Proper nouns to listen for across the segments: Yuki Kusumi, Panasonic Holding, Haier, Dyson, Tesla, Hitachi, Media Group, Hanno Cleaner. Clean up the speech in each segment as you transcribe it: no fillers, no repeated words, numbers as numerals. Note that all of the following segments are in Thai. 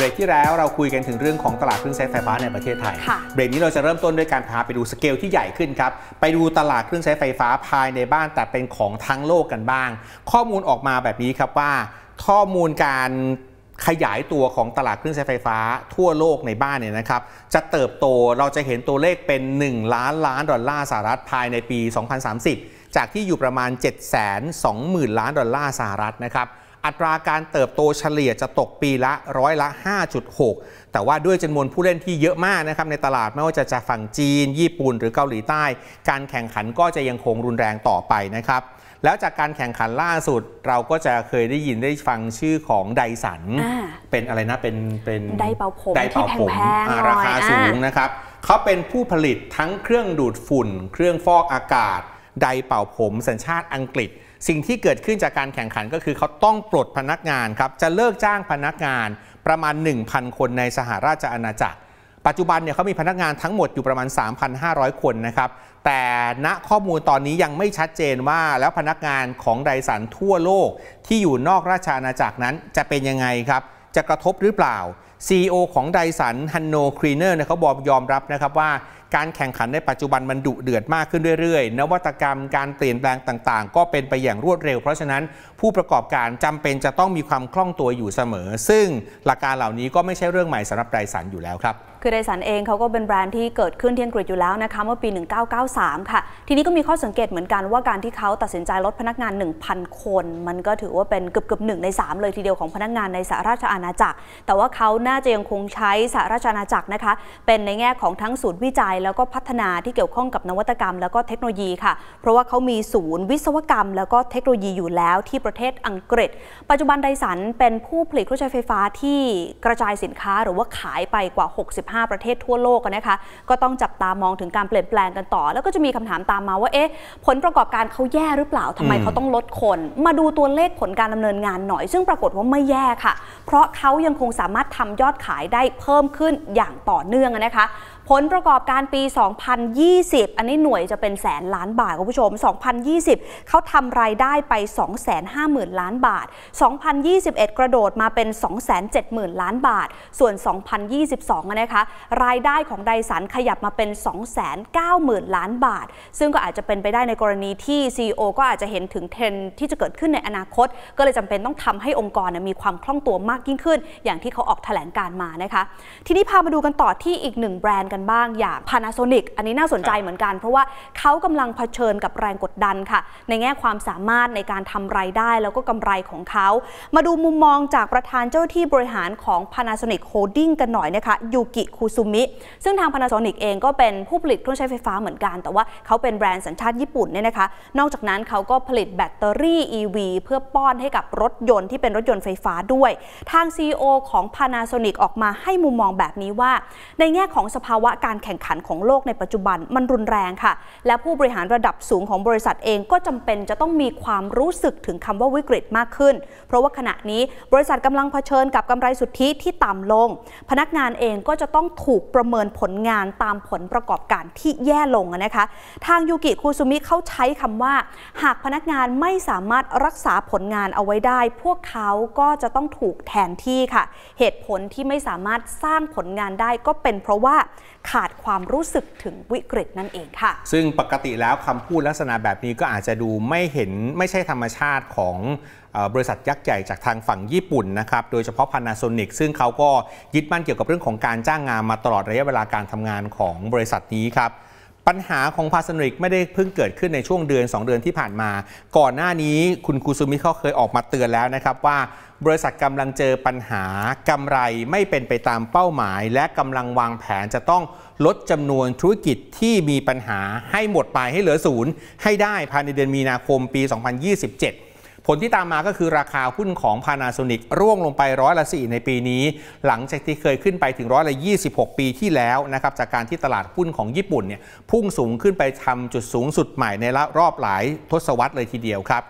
เบรกที่แล้วเราคุยกันถึงเรื่องของตลาดเครื่องใช้ไฟฟ้าในประเทศไทยเบรกนี้เราจะเริ่มต้นด้วยการพาไปดูสเกลที่ใหญ่ขึ้นครับไปดูตลาดเครื่องใช้ไฟฟ้าภายในบ้านแต่เป็นของทั้งโลกกันบ้างข้อมูลออกมาแบบนี้ครับว่าข้อมูลการขยายตัวของตลาดเครื่องใช้ไฟฟ้าทั่วโลกในบ้านเนี่ยนะครับจะเติบโตเราจะเห็นตัวเลขเป็น$1 ล้านภายในปี 2030 จากที่อยู่ประมาณ 720,000 ล้านดอลลาร์สหรัฐนะครับอัตราการเติบโตเฉลี่ยจะตกปีละร้อยละ 5.6 แต่ว่าด้วยจำนวนผู้เล่นที่เยอะมากนะครับในตลาดไม่ว่าจะฝั่งจีนญี่ปุ่นหรือเกาหลีใต้การแข่งขันก็จะยังคงรุนแรงต่อไปนะครับแล้วจากการแข่งขันล่าสุดเราก็จะเคยได้ยินได้ฟังชื่อของไดสันเป็นอะไรนะเป็นไดเป่าผมที่แพงๆราคาสูงนะครับเขาเป็นผู้ผลิตทั้งเครื่องดูดฝุ่นเครื่องฟอกอากาศไดเป่าผมสัญชาติอังกฤษสิ่งที่เกิดขึ้นจากการแข่งขันก็คือเขาต้องปลดพนักงานครับจะเลิกจ้างพนักงานประมาณ 1,000 คนในสหราชอาณาจักรปัจจุบันเนี่ยเขามีพนักงานทั้งหมดอยู่ประมาณ 3,500 คนนะครับแต่ณข้อมูลตอนนี้ยังไม่ชัดเจนว่าแล้วพนักงานของไดสันทั่วโลกที่อยู่นอกราชอาณาจักรนั้นจะเป็นยังไงครับจะกระทบหรือเปล่า CEO ของไดสัน Hanno Cleaner เขาบอกยอมรับนะครับว่าการแข่งขันในปัจจุบันมันดุเดือดมากขึ้นเรื่อยๆนวัตกรรมการเปลี่ยนแปลงต่างๆก็เป็นไปอย่างรวดเร็วเพราะฉะนั้นผู้ประกอบการจำเป็นจะต้องมีความคล่องตัวอยู่เสมอซึ่งหลักการเหล่านี้ก็ไม่ใช่เรื่องใหม่สำหรับไดสันอยู่แล้วครับคือไดสันเองเขาก็เป็นแบรนด์ที่เกิดขึ้นที่อังกฤษอยู่แล้วนะคะเมื่อปี 1993 ค่ะทีนี้ก็มีข้อสังเกตเหมือนกันว่าการที่เขาตัดสินใจลดพนักงาน 1,000 คนมันก็ถือว่าเป็นเกือบๆ1 ใน 3เลยทีเดียวของพนักงานในสหราชอาณาจักรแต่ว่าเขาน่าจะยังคงใช้สหราชอาณาจักรนะคะเป็นในแง่ของทั้งศูนย์วิจัยแล้วก็พัฒนาที่เกี่ยวข้องกับนวัตกรรมแล้วก็เทคโนโลยีค่ะเพราะว่าเขามีศูนย์วิศวกรรมแล้วก็เทคโนโลยีอยู่แล้วที่ประเทศอังกฤษปัจจุบันไดสันเป็นผู้ผลิตเครื่องใช้ไฟฟ้าที่กระจายสินค้าหรือว่าขายไปกว่า65ประเทศทั่วโลกนะคะก็ต้องจับตามองถึงการเปลี่ยนแปลงกันต่อแล้วก็จะมีคำถามตามมาว่าเอ๊ะผลประกอบการเขาแย่หรือเปล่าทำไมเขาต้องลดคนมาดูตัวเลขผลการดำเนินงานหน่อยซึ่งปรากฏว่าไม่แย่ค่ะเพราะเขายังคงสามารถทำยอดขายได้เพิ่มขึ้นอย่างต่อเนื่องนะคะผลประกอบการปี 2020 อันนี้หน่วยจะเป็น100,000,000 ล้านบาทคุณผู้ชม 2020 เขาทำรายได้ไป 250,000 ล้านบาท 2021 กระโดดมาเป็น 270,000 ล้านบาท ส่วน 2022 นะคะรายได้ของไดสันขยับมาเป็น 290,000 ล้านบาทซึ่งก็อาจจะเป็นไปได้ในกรณีที่ CEO ก็อาจจะเห็นถึงเทรนด์ที่จะเกิดขึ้นในอนาคตก็เลยจำเป็นต้องทำให้องค์กรมีความคล่องตัวมากยิ่งขึ้นอย่างที่เขาออกแถลงการมานะคะทีนี้พามาดูกันต่อที่อีกหนึ่งแบรนด์บ้างอย่าง Panasonic อันนี้น่าสนใจเหมือนกันเพราะว่าเขากำลังเผชิญกับแรงกดดันค่ะในแง่ความสามารถในการทำรายได้แล้วก็กำไรของเขามาดูมุมมองจากประธานเจ้าที่บริหารของ Panasonic Holding กันหน่อยนะคะยูกิคุซุมิซึ่งทาง Panasonic เองก็เป็นผู้ผลิตเครื่องใช้ไฟฟ้าเหมือนกันแต่ว่าเขาเป็นแบรนด์สัญชาติญี่ปุ่นเนี่ยนะคะนอกจากนั้นเขาก็ผลิตแบตเตอรี่ EV เพื่อป้อนให้กับรถยนต์ที่เป็นรถยนต์ไฟฟ้าด้วยทาง CEO ของ Panasonic ออกมาให้มุมมองแบบนี้ว่าในแง่ของสภาวะการแข่งขันของโลกในปัจจุบันมันรุนแรงค่ะและผู้บริหารระดับสูงของบริษัทเองก็จำเป็นจะต้องมีความรู้สึกถึงคำว่าวิกฤตมากขึ้นเพราะว่าขณะนี้บริษัทกำลังเผชิญกับกำไรสุทธิที่ต่ำลงพนักงานเองก็จะต้องถูกประเมินผลงานตามผลประกอบการที่แย่ลงนะคะทางยูกิคุซุมิเขาใช้คำว่าหากพนักงานไม่สามารถรักษาผลงานเอาไว้ได้พวกเขาก็จะต้องถูกแทนที่ค่ะเหตุผลที่ไม่สามารถสร้างผลงานได้ก็เป็นเพราะว่าขาดความรู้สึกถึงวิกฤตนั่นเองค่ะซึ่งปกติแล้วคำพูดลักษณะแบบนี้ก็อาจจะดูไม่เห็นไม่ใช่ธรรมชาติของบริษัทยักษ์ใหญ่จากทางฝั่งญี่ปุ่นนะครับโดยเฉพาะ Panasonic ซึ่งเขาก็ยึดมั่นเกี่ยวกับเรื่องของการจ้างงานมาตลอดระยะเวลาการทำงานของบริษัทนี้ครับปัญหาของ Panasonic ไม่ได้เพิ่งเกิดขึ้นในช่วงเดือน2 เดือนที่ผ่านมาก่อนหน้านี้คุณคุซุมิเขาเคยออกมาเตือนแล้วนะครับว่าบริษัทกำลังเจอปัญหากำไรไม่เป็นไปตามเป้าหมายและกำลังวางแผนจะต้องลดจำนวนธุรกิจที่มีปัญหาให้หมดไปให้เหลือศูนย์ให้ได้ภายในเดือนมีนาคมปี 2027ผลที่ตามมาก็คือราคาหุ้นของ Panasonic ร่วงลงไป4%ในปีนี้หลังจากที่เคยขึ้นไปถึง26%ปีที่แล้วนะครับจากการที่ตลาดหุ้นของญี่ปุ่นเนี่ยพุ่งสูงขึ้นไปทำจุดสูงสุดใหม่ในรอบหลายทศวรรษเลยทีเดียวครับ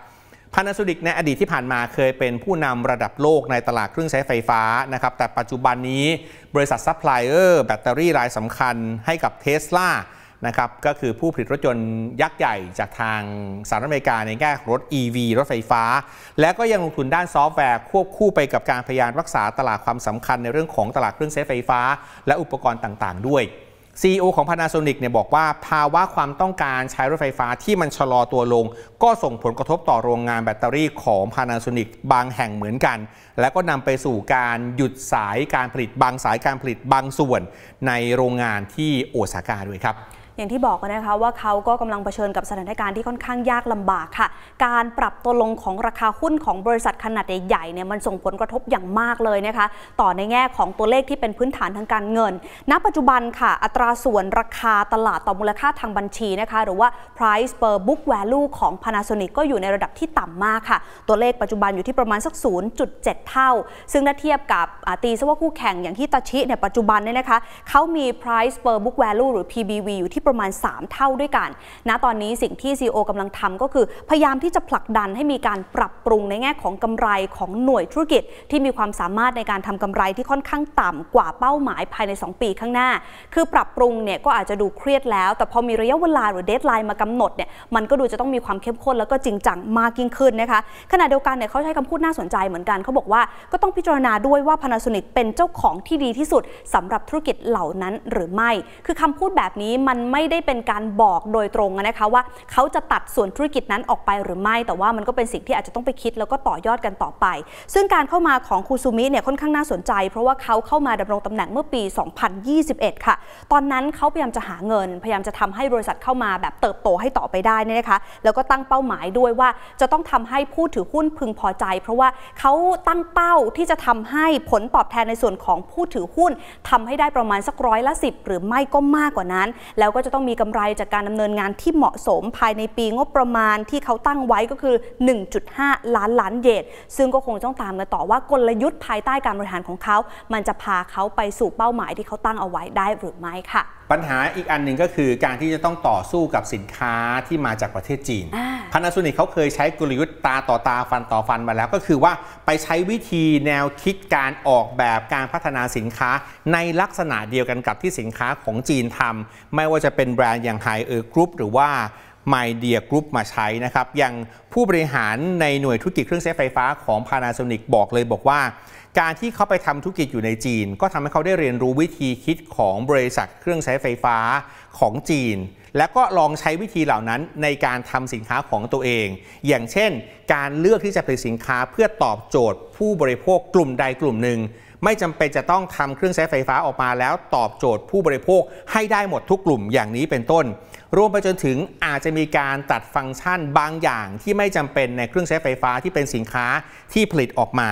Panasonic ในอดีตที่ผ่านมาเคยเป็นผู้นำระดับโลกในตลาดเครื่องใช้ไฟฟ้านะครับแต่ปัจจุบันนี้บริษัทซัพพลายเออร์แบตเตอรี่รายสำคัญให้กับ Tesla นะครับก็คือผู้ผลิตรถยนต์ยักษ์ใหญ่จากทางสหรัฐอเมริกาในแง่รถ EV รถไฟฟ้าและก็ยังลงทุนด้านซอฟต์แวร์ควบคู่ไปกับการพยายามรักษาตลาดความสำคัญในเรื่องของตลาดเครื่องใช้ไฟฟ้าและอุปกรณ์ต่างๆด้วย CEO ของ Panasonic เนี่ยบอกว่าภาวะความต้องการใช้รถไฟฟ้าที่มันชะลอตัวลงก็ส่งผลกระทบต่อโรงงานแบตเตอรี่ของ Panasonic บางแห่งเหมือนกันและก็นำไปสู่การหยุดสายการผลิตบางส่วนในโรงงานที่โอซาก้าด้วยครับอย่างที่บอกนะคะว่าเขาก็กำลังเผชิญกับสถานการณ์ที่ค่อนข้างยากลำบากค่ะการปรับตัวลงของราคาหุ้นของบริษัทขนาดใหญ่ๆเนี่ยมันส่งผลกระทบอย่างมากเลยนะคะต่อในแง่ของตัวเลขที่เป็นพื้นฐานทางการเงินณปัจจุบันค่ะอัตราส่วนราคาตลาดต่อมูลค่าทางบัญชีนะคะหรือว่า price per book value ของ Panasonic ก็อยู่ในระดับที่ต่ำมากค่ะตัวเลขปัจจุบันอยู่ที่ประมาณสัก 0.7 เท่าซึ่งถ้าเทียบกับตีซะว่าคู่แข่งอย่างฮิตาชิเนี่ยปัจจุบันเนี่ยนะคะเขามี price per book value หรือ PBV อยู่ที่ประมาณ3เท่าด้วยกันณตอนนี้สิ่งที่ CEO กำลังทำก็คือพยายามที่จะผลักดันให้มีการปรับปรุงในแง่ของกำไรของหน่วยธุรกิจที่มีความสามารถในการทำกำไรที่ค่อนข้างต่ำกว่าเป้าหมายภายใน2ปีข้างหน้าคือปรับปรุงเนี่ยก็อาจจะดูเครียดแล้วแต่พอมีระยะเวลาหรือเดดไลน์มากำหนดเนี่ยมันก็ดูจะต้องมีความเข้มข้นแล้วก็จริงจังมากยิ่งขึ้นนะคะขณะเดียวกันเนี่ยเขาใช้คำพูดน่าสนใจเหมือนกันเขาบอกว่าก็ต้องพิจารณาด้วยว่า Panasonic เป็นเจ้าของที่ดีที่สุดสำหรับธุรกิจเหล่านั้นหรือไม่คือคำพูดแบบนี้มันไม่ได้เป็นการบอกโดยตรงนะคะว่าเขาจะตัดส่วนธุรกิจนั้นออกไปหรือไม่แต่ว่ามันก็เป็นสิ่งที่อาจจะต้องไปคิดแล้วก็ต่อยอดกันต่อไปซึ่งการเข้ามาของคูซูมิเนี่ยค่อนข้างน่าสนใจเพราะว่าเขาเข้ามาดำรงตำแหน่งเมื่อปี 2021 ค่ะตอนนั้นเขาพยายามจะหาเงินพยายามจะทำให้บริษัทเข้ามาแบบเติบโตให้ต่อไปได้นี่นะคะแล้วก็ตั้งเป้าหมายด้วยว่าจะต้องทำให้ผู้ถือหุ้นพึงพอใจเพราะว่าเขาตั้งเป้าที่จะทำให้ผลตอบแทนในส่วนของผู้ถือหุ้นทำให้ได้ประมาณสัก10%หรือไม่ก็มากกว่านั้นแล้วก็จะต้องมีกำไรจากการดำเนินงานที่เหมาะสมภายในปีงบประมาณที่เขาตั้งไว้ก็คือ 1.5 ล้านเยนซึ่งก็คงต้องตามกันต่อว่ากลยุทธ์ภายใต้การบริหารของเขามันจะพาเขาไปสู่เป้าหมายที่เขาตั้งเอาไว้ได้หรือไม่ค่ะปัญหาอีกอันหนึ่งก็คือการที่จะต้องต่อสู้กับสินค้าที่มาจากประเทศจีน Panasonic เขาเคยใช้กลยุทธ์ตาต่อตาฟันต่อฟันมาแล้วก็คือว่าไปใช้วิธีแนวคิดการออกแบบการพัฒนาสินค้าในลักษณะเดียวกันกับที่สินค้าของจีนทำไม่ว่าจะเป็นแบรนด์อย่าง Haier กรุ๊ปหรือว่าMedia Group มาใช้นะครับอย่างผู้บริหารในหน่วยธุรกิจเครื่องใช้ไฟฟ้าของ Panasonic บอกว่าการที่เขาไปทำธุรกิจอยู่ในจีนก็ทำให้เขาได้เรียนรู้วิธีคิดของบริษัทเครื่องใช้ไฟฟ้าของจีนและก็ลองใช้วิธีเหล่านั้นในการทำสินค้าของตัวเองอย่างเช่นการเลือกที่จะผลิตสินค้าเพื่อตอบโจทย์ผู้บริโภคกลุ่มใดกลุ่มหนึ่งไม่จำเป็นจะต้องทำเครื่องใช้ไฟฟ้าออกมาแล้วตอบโจทย์ผู้บริโภคให้ได้หมดทุกกลุ่มอย่างนี้เป็นต้นรวมไปจนถึงอาจจะมีการตัดฟังก์ชันบางอย่างที่ไม่จำเป็นในเครื่องใช้ไฟฟ้าที่เป็นสินค้าที่ผลิตออกมา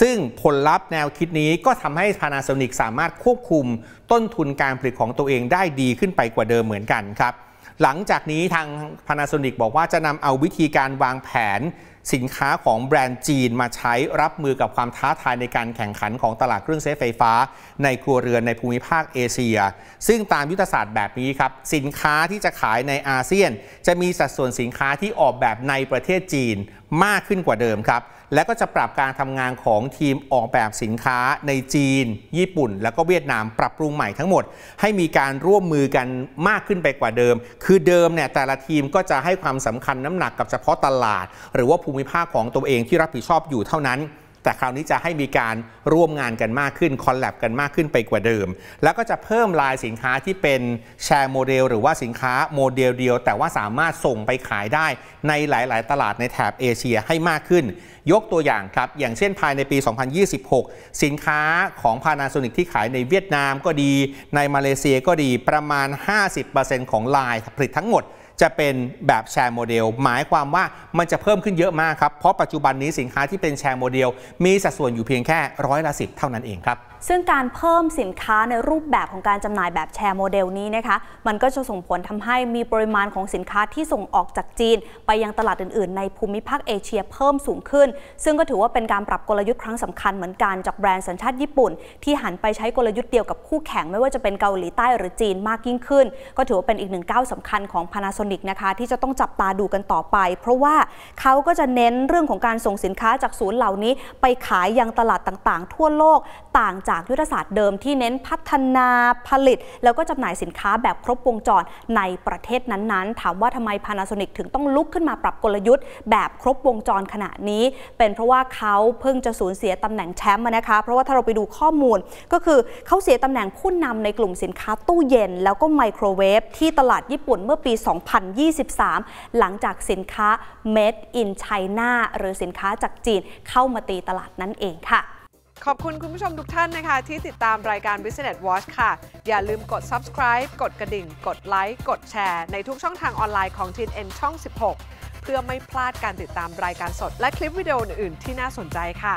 ซึ่งผลลัพธ์แนวคิดนี้ก็ทำให้ Panasonic สามารถควบคุมต้นทุนการผลิตของตัวเองได้ดีขึ้นไปกว่าเดิมเหมือนกันครับหลังจากนี้ทาง Panasonic บอกว่าจะนำเอาวิธีการวางแผนสินค้าของแบรนด์จีนมาใช้รับมือกับความท้าทายในการแข่งขันของตลาดเครื่องใช้ไฟฟ้าในครัวเรือนในภูมิภาคเอเชียซึ่งตามยุทธศาสตร์แบบนี้ครับสินค้าที่จะขายในอาเซียนจะมีสัดส่วนสินค้าที่ออกแบบในประเทศจีนมากขึ้นกว่าเดิมครับและก็จะปรับการทำงานของทีมออกแบบสินค้าในจีนญี่ปุ่นและก็เวียดนามปรับปรุงใหม่ทั้งหมดให้มีการร่วมมือกันมากขึ้นไปกว่าเดิมคือเดิมเนี่ยแต่ละทีมก็จะให้ความสำคัญน้ำหนักกับเฉพาะตลาดหรือว่าภูมิภาคของตัวเองที่รับผิดชอบอยู่เท่านั้นแต่คราวนี้จะให้มีการร่วมงานกันมากขึ้นคอลแลบกันมากขึ้นไปกว่าเดิมแล้วก็จะเพิ่มลายสินค้าที่เป็นแชร์โมเดลหรือว่าสินค้าโมเดลเดียวแต่ว่าสามารถส่งไปขายได้ในหลายๆตลาดในแถบเอเชียให้มากขึ้นยกตัวอย่างครับอย่างเช่นภายในปี 2026 สินค้าของ Panasonic ที่ขายในเวียดนามก็ดีในมาเลเซียก็ดีประมาณ 50% ของลายผลิตทั้งหมดจะเป็นแบบแชร์โมเดลหมายความว่ามันจะเพิ่มขึ้นเยอะมากครับเพราะปัจจุบันนี้สินค้าที่เป็นแชร์โมเดลมีสัดส่วนอยู่เพียงแค่10%เท่านั้นเองครับซึ่งการเพิ่มสินค้าในรูปแบบของการจำหน่ายแบบแชร์โมเดลนี้นะคะมันก็จะส่งผลทำให้มีปริมาณของสินค้าที่ส่งออกจากจีนไปยังตลาดอื่นๆในภูมิภาคเอเชียเพิ่มสูงขึ้นซึ่งก็ถือว่าเป็นการปรับกลยุทธ์ครั้งสำคัญเหมือนกันจากแบรนด์สัญชาติญี่ปุ่นที่หันไปใช้กลยุทธ์เดียวกับคู่แข่งไม่ว่าจะเป็นเกาหลีใต้หรือจีนมากยิ่งขึ้นก็ถือว่าเป็นอีกหนึ่งก้าวสำคัญของ Panasonic Panasonic นะคะที่จะต้องจับตาดูกันต่อไปเพราะว่าเขาก็จะเน้นเรื่องของการส่งสินค้าจากศูนย์เหล่านี้ไปขายยังตลาดต่างๆทั่วโลกต่างจากยุทธศาสตร์เดิมที่เน้นพัฒนาผลิตแล้วก็จำหน่ายสินค้าแบบครบวงจรในประเทศนั้นๆถามว่าทำไม Panasonic ถึงต้องลุกขึ้นมาปรับกลยุทธ์แบบครบวงจรขณะนี้เป็นเพราะว่าเขาเพิ่งจะสูญเสียตำแหน่งแชมป์นะคะเพราะว่าถ้าเราไปดูข้อมูลก็คือเขาเสียตำแหน่งผู้นำในกลุ่มสินค้าตู้เย็นแล้วก็ไมโครเวฟที่ตลาดญี่ปุ่นเมื่อปี 2023 หลังจากสินค้า Made in China หรือสินค้าจากจีนเข้ามาตีตลาดนั่นเองค่ะขอบคุณคุณผู้ชมทุกท่านนะคะที่ติดตามรายการ Business Watch ค่ะอย่าลืมกด subscribe กดกระดิ่งกดไลค์กดแชร์ในทุกช่องทางออนไลน์ของ TNN ช่อง 16เพื่อไม่พลาดการติดตามรายการสดและคลิปวิดีโออื่นๆที่น่าสนใจค่ะ